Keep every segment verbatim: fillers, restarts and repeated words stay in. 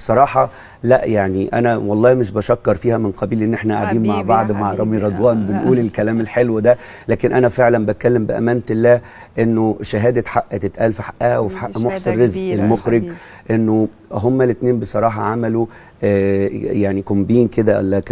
بصراحه لا يعني انا والله مش بشكر فيها من قبيل ان احنا قاعدين مع بعض مع رامي رضوان بنقول الكلام الحلو ده، لكن انا فعلا بتكلم بامانه الله انه شهاده حق تتقال في حقها وفي حق محسن رزق المخرج، انه هما الاثنين بصراحه عملوا آه يعني كومبين كده ولا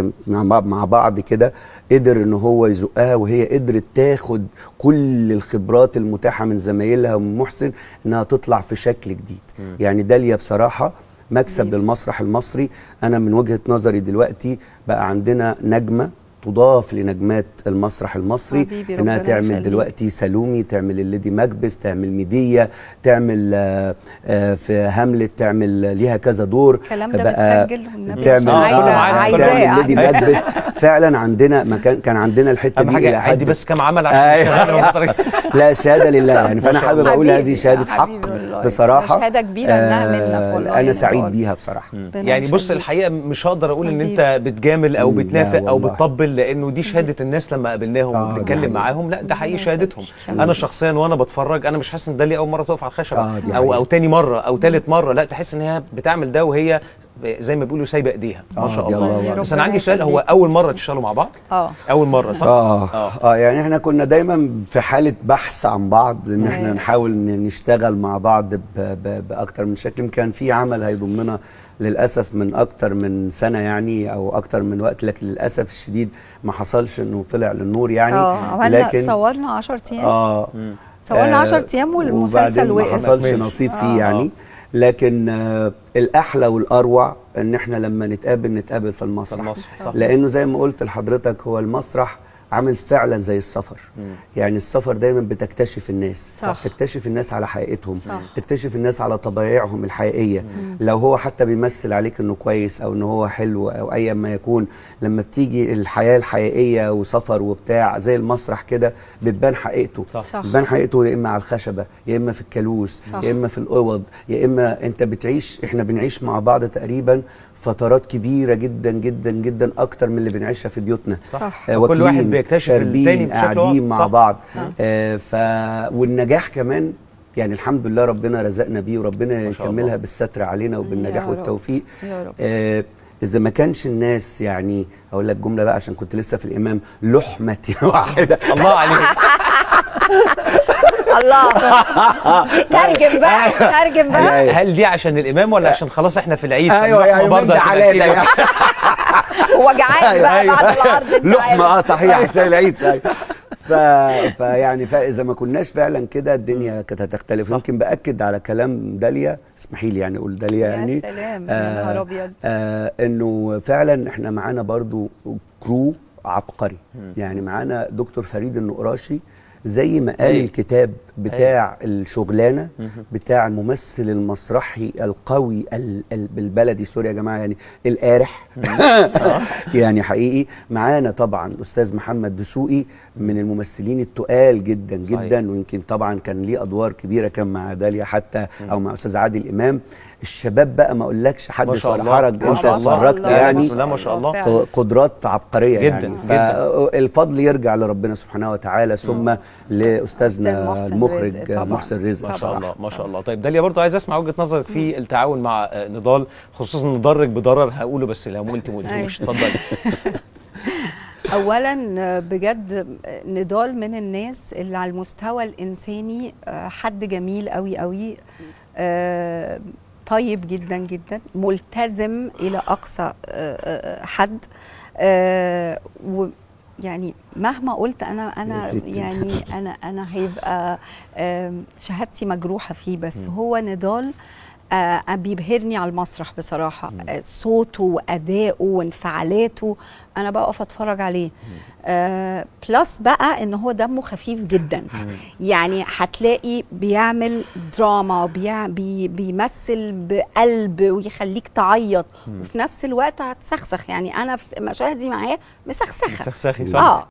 مع بعض كده، قدر ان هو يزقها وهي قدرت تاخد كل الخبرات المتاحه من زمايلها ومن محسن انها تطلع في شكل جديد. م. يعني داليا بصراحه مكسب للمسرح المصري، انا من وجهه نظري دلوقتي بقى عندنا نجمه تضاف لنجمات المسرح المصري، انها تعمل خليك. دلوقتي سلومي تعمل، الليدي مجبس تعمل، ميديا تعمل، آآ آآ في هاملة تعمل، ليها كذا دور الكلام ده بتسجل تعمل عايزاه الليدي مجبس فعلا عندنا مكان، كان عندنا الحته دي الى حد بس كم عمل عشان لا شهاده لله يعني، فانا حابب اقول هذه شهاده حق بصراحه، شهاده كبيره انها منك والله انا سعيد بيها بصراحه. يعني بص الحقيقه مش هقدر اقول ان انت بتجامل او بتنافق او بتطبل، لانه دي شهاده الناس لما قابلناهم آه وبنتكلم معاهم، لا ده حقيقي شهادتهم. انا شخصيا وانا بتفرج انا مش حاسس ان داليا اول مره تقف على الخشبه آه او او تاني مره او تالت مره، لا تحس ان هي بتعمل ده وهي زي ما بيقولوا سايبه ايديها آه ما شاء الله. بس انا عندي سؤال، هو اول مره تشتغلوا مع بعض؟ اه اول مره صح؟ اه اه, آه يعني احنا كنا دايما في حاله بحث عن بعض ان احنا نحاول نشتغل مع بعض باكتر من شكل، كان في عمل هيضمنا للاسف من اكتر من سنه يعني او اكتر من وقت، لكن للاسف الشديد ما حصلش انه طلع للنور يعني. اه لكن صورنا عشرة ايام اه صورنا عشرة ايام والمسلسل وقف ما حصلش نصيب فيه آه يعني، لكن آه الاحلى والاروع ان احنا لما نتقابل نتقابل في المسرح, المسرح. صح. لانه زي ما قلت لحضرتك هو المسرح عامل فعلا زي السفر. مم. يعني السفر دايما بتكتشف الناس صح. تكتشف الناس على حقيقتهم صح. تكتشف الناس على طبائعهم الحقيقيه. مم. لو هو حتى بيمثل عليك انه كويس او انه هو حلو او ايا ما يكون، لما بتيجي الحياه الحقيقيه وسفر وبتاع زي المسرح كده بتبان حقيقته صح. بتبان حقيقته يا اما على الخشبه يا اما في الكالوس صح. يا اما في الاوض يا اما انت بتعيش. احنا بنعيش مع بعض تقريبا فترات كبيره جدا جدا جدا اكتر من اللي بنعيشها في بيوتنا صح. آه كل واحد بيكتشف التاني قاعدين مع صح. بعض آه ف والنجاح كمان يعني الحمد لله ربنا رزقنا بيه وربنا يكملها بالستر علينا وبالنجاح والتوفيق. آه إذا ما كانش الناس يعني أقول لك جملة بقى عشان كنت لسه في الإمام، لحمة واحدة الله عليك الله ترجم بقى ترجم بقى. هل دي عشان الإمام ولا عشان خلاص إحنا في العيد؟ أيوه يعني برضه علينا هو جعان بقى بعد العرض لحمة اه صحيح عشان العيد صحيح. فيعني فاذا ما كناش فعلا كده الدنيا كانت هتختلف. يمكن باكد على كلام داليا، اسمحي لي يعني اقول داليا يعني يا سلام يا نهار ابيض انه فعلا احنا معانا برضو كرو عبقري، يعني معانا دكتور فريد النقراشي زي ما قال الكتاب بتاع الشغلانه بتاع الممثل المسرحي القوي بالبلدي، سوري يا جماعه يعني القارح يعني حقيقي. معانا طبعا الاستاذ محمد دسوقي من الممثلين التقال جدا جدا، ويمكن طبعا كان ليه ادوار كبيره كان مع داليا حتى او مع استاذ عادل امام. الشباب بقى ما اقولكش حدث ولا حرج، انت اتفرجت يعني ما شاء الله قدرات عبقريه جدا يعني. فالفضل يرجع لربنا سبحانه وتعالى ثم لاستاذنا المخرج محسن رزق ما شاء الله ما شاء الله. طيب داليا برضه عايز اسمع وجهه نظرك في التعاون مع نضال، خصوصا نضرك بضرر هقوله بس لو ما قلت ما قلتوش اتفضلي. اولا بجد نضال من الناس اللي على المستوى الانساني حد جميل قوي قوي، طيب جدا جدا، ملتزم الى اقصى حد، يعني مهما قلت انا انا يعني انا انا هيبقى شهادتي مجروحه فيه، بس هو نضال بيبهرني على المسرح بصراحه، صوته وادائه وانفعالاته انا بقف اتفرج عليه. بلس بقى ان هو دمه خفيف جدا يعني هتلاقي بيعمل دراما وبيمثل بقلب ويخليك تعيط وفي نفس الوقت هتسخسخ، يعني انا في مشاهدي معاه مسخسخه. مسخسخي صح.